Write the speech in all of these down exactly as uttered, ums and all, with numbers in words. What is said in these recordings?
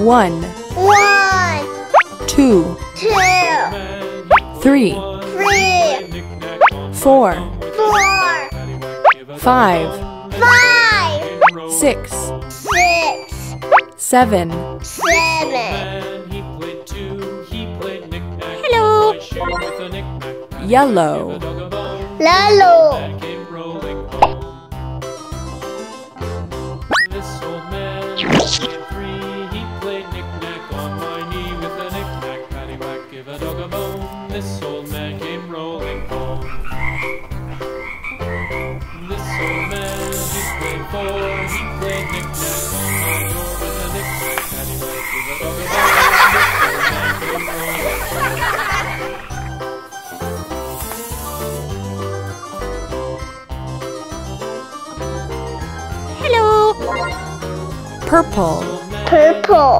One. One. Two. Two. Three. Three. Four. Four. Five. Five. Six. Six. Seven. Seven. Hello. Yellow. Yellow. This old man came rolling home. This old man, he played four, he played knick-knack on my door with a knick-knack, paddywhack with a dog about. Hello. Purple. Purple.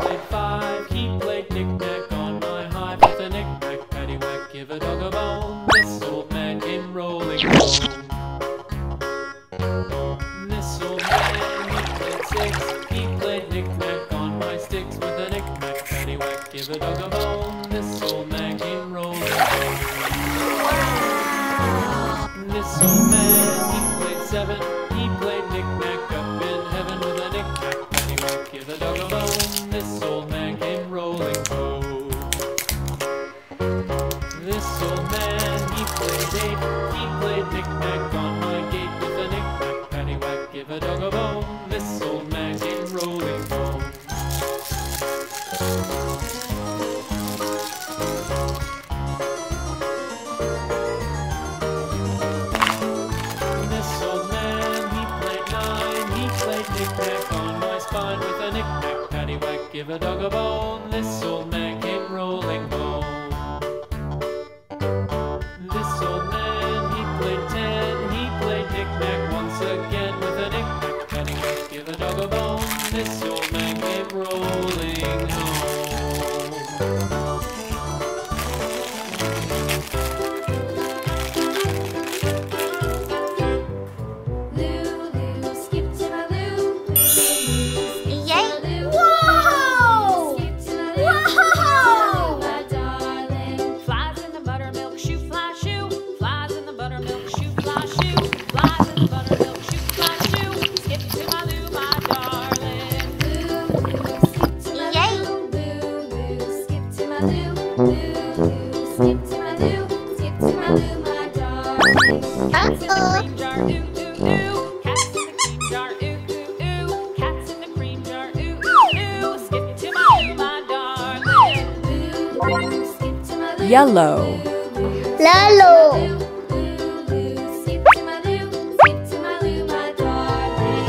He played knick-knack on my high with a knick-knack. Give a dog a bone, this old man came rolling home. This old man, he played six, he played knick-knack on my sticks with a knick-knack, paddywhack, give a dog a bone, this old man came rolling home. This old man, he played seven, he played knick-knack up in heaven with a knick-knack, paddywhack, give a dog a bone, this old man came rolling home. This old man, he played eight, he played knick-knack on my gate with a knick-knack, paddywhack, give a dog a bone, this old man came rolling home. This old man, he played nine, he played knick-knack on my spine with a knick-knack, paddywhack, give a dog a bone, this old man came rolling home. This old man, he played ten, he played knick-knack once again with a knick-knack, paddywhack, give a dog a bone, this old man came rolling home. Lou, Lou, skip to my Lou. Yay! Whoa! Whoa! Flies in the buttermilk, shoe fly. Yellow. Yellow. Skip to my loo, skip to my loo, my darling.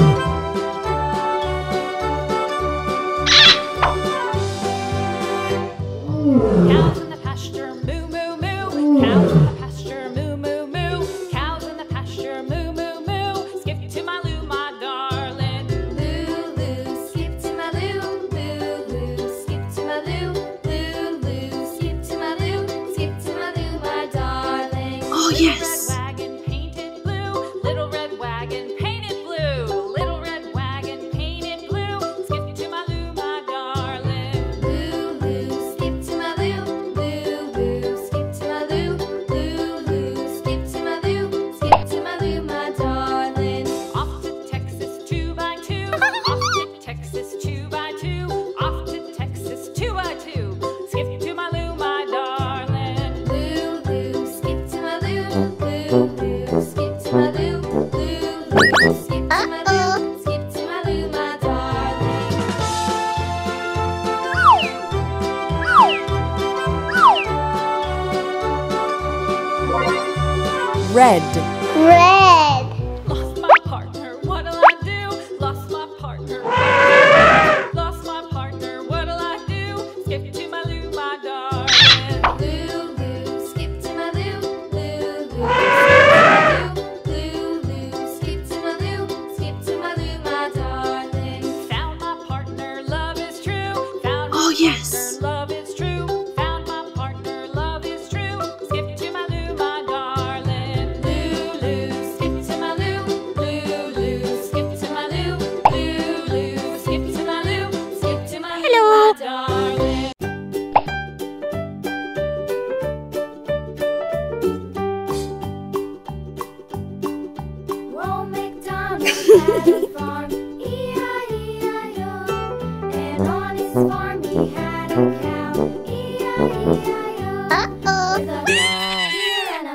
Cows in the pasture, moo moo moo. Cows in the pasture, moo moo moo. Cows in the pasture, moo moo moo. Skip to my loo, my darling. Loo loo, skip to my loo. Yes. Little red wagon painted blue, little red wagon painted blue, little red wagon painted blue, skip to my loo, my darling. Loo loo, skip to my loo, loo loo, skip to my loo, loo loo, skip to my loo, skip to my loo, my darling. Off to Texas two by two, off to Texas two by two, off to Texas two by two, skip to my loo, my darling. Loo loo, skip to my loo. Loo, loo, skip to my loo, loo, loo, skip to my loo, skip to my loo, my darling. Red. Red. Lost my partner, what'll I do? Lost my partner, lost my partner, what'll I do? Skip to my loo, my darling. Loo, loo, skip to my loo, loo, loo. Loo, loo, skip to my loo, skip to my loo, my darling. Found my partner, love is true. Found Oh, my yes. partner, love is true. Found my partner, love is true. Skip to my loo, my darling. Loo, loo, skip his farm, E I E I O. And on his farm he had a cow, E I E I O. Uh-oh. With a here and a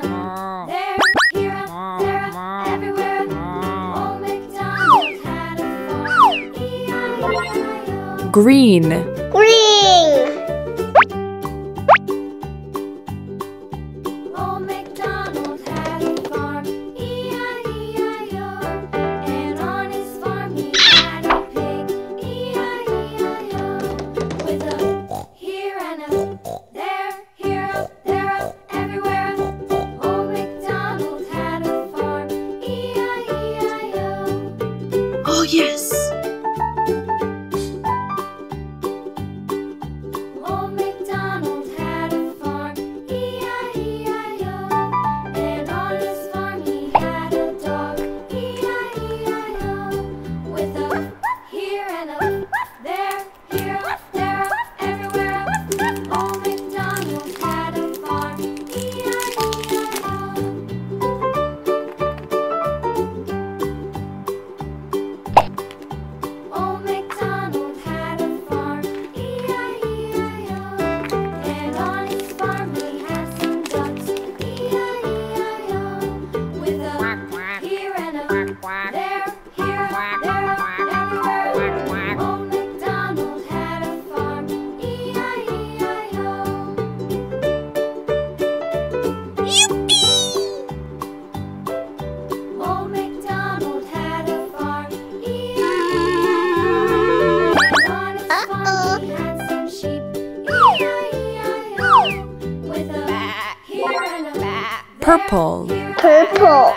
there, here a there a everywhere. Old MacDonald had a farm, E I E I O. Green. Green. Purple. Purple.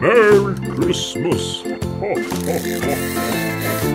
Merry Christmas! Ho, ho, ho.